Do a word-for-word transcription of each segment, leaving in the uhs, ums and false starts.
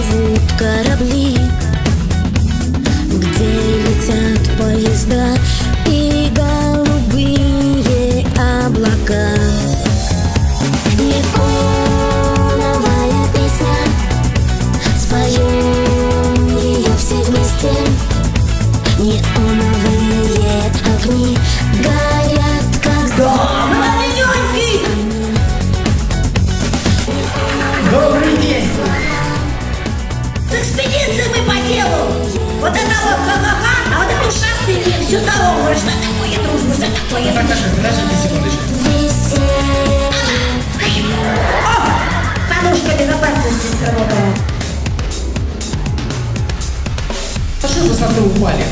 плывут корабли, где летят поезда и голубые облака. Ликоновая песня, споем ее все вместе. Неоновые огни горят, как дома. Добрый день! С экспедицией мы по делу! Вот это вот ха-ха-ха, а вот это ушастый мир, всю дорогу. Что такое дружба, что такое? Наташа, подождите секундочку. О! Подушка безопасности сработала. А что вы с высоты упали?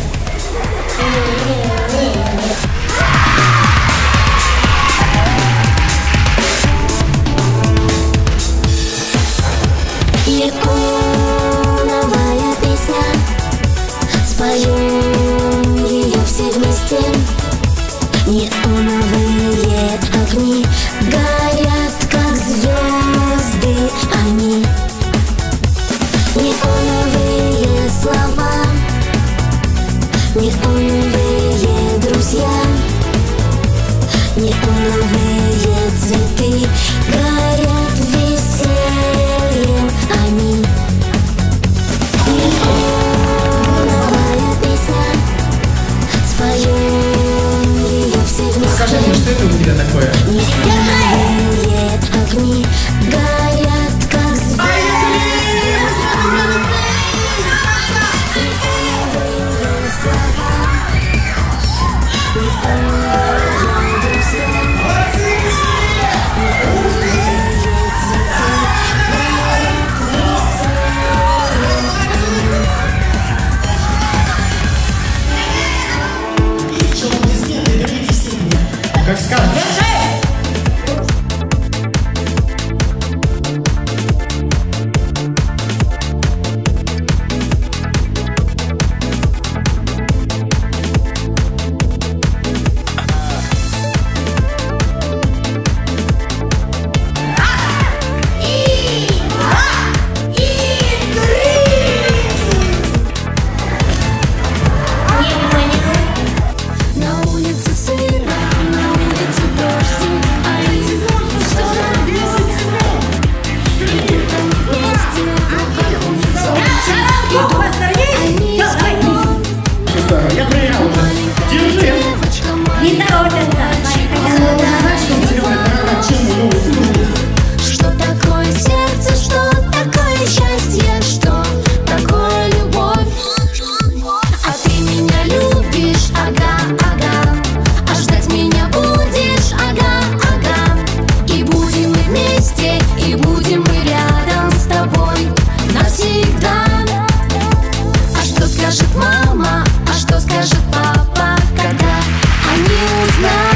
Ликоновая песня, споем ее все вместе. Неоновые огни горят, как звезды они. Неоновые слова, неоновые друзья, неоновые цветы горят весело. Скажи мне, что это у тебя такое? Огни горят, как как скажешь. Мама, а что скажет папа, когда они узнают?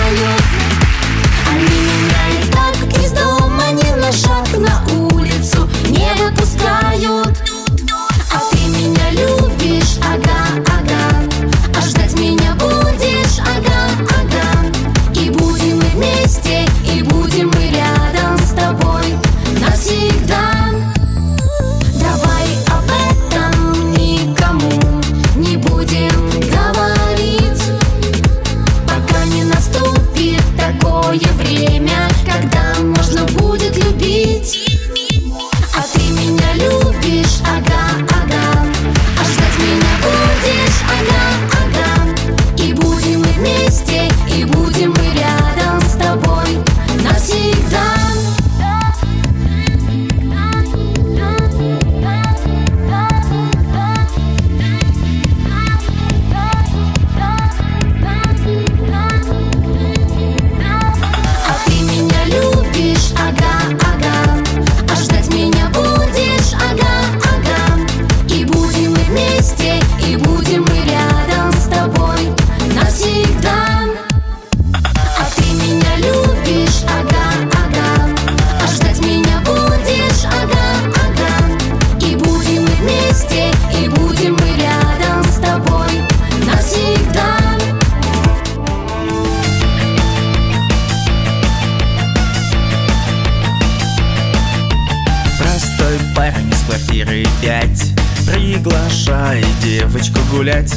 гулять, приглашай девочку гулять,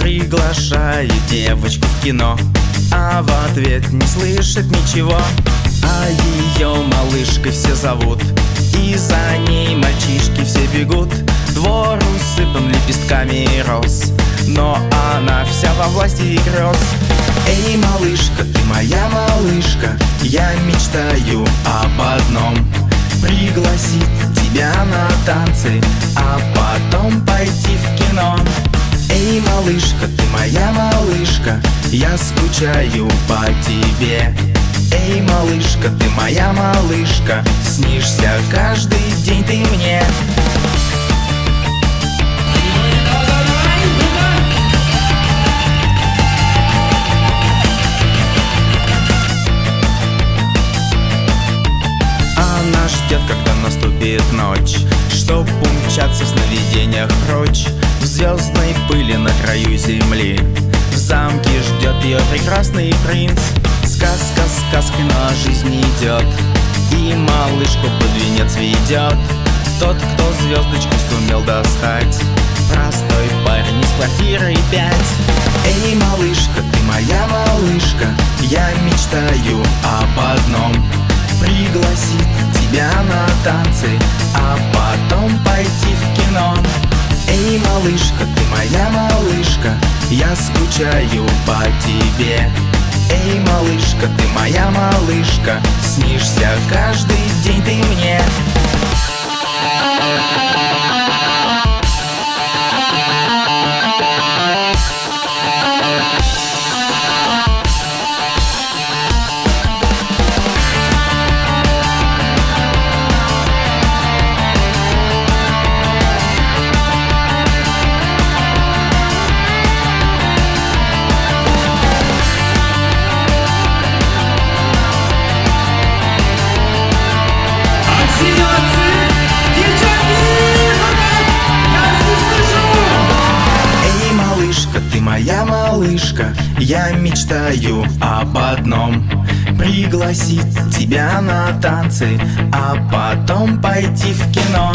приглашай девочку в кино, а в ответ не слышит ничего. А ее малышкой все зовут, и за ней мальчишки все бегут. Двор усыпан лепестками роз, но она вся во власти грез. Эй, малышка, ты моя малышка, я мечтаю об одном: пригласить тебя на танцы, а потом пойти в кино. Эй, малышка, ты моя малышка, я скучаю по тебе. Эй, малышка, ты моя малышка, снишься каждый день ты мне. Она ждет, когда наступит ночь, чтоб умчаться в сновидениях прочь. В звездной пыли на краю земли, в замке ждет ее прекрасный принц. Сказка сказкой, но жизнь идет, и малышку под венец ведет тот, кто звездочку сумел достать, простой парень из квартиры пять. Эй, малышка, ты моя малышка, я мечтаю об одном: пригласить тебя на танцы, а потом пойти в кино. Эй, малышка, ты моя малышка, я скучаю по тебе. Эй, малышка, ты моя малышка, снишься каждый день ты мне. Моя малышка, я мечтаю об одном: пригласить тебя на танцы, а потом пойти в кино.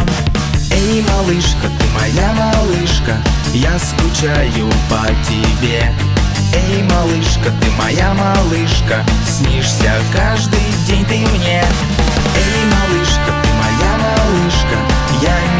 Эй, малышка, ты моя малышка, я скучаю по тебе. Эй, малышка, ты моя малышка, снишься каждый день ты мне. Эй, малышка, ты моя малышка, я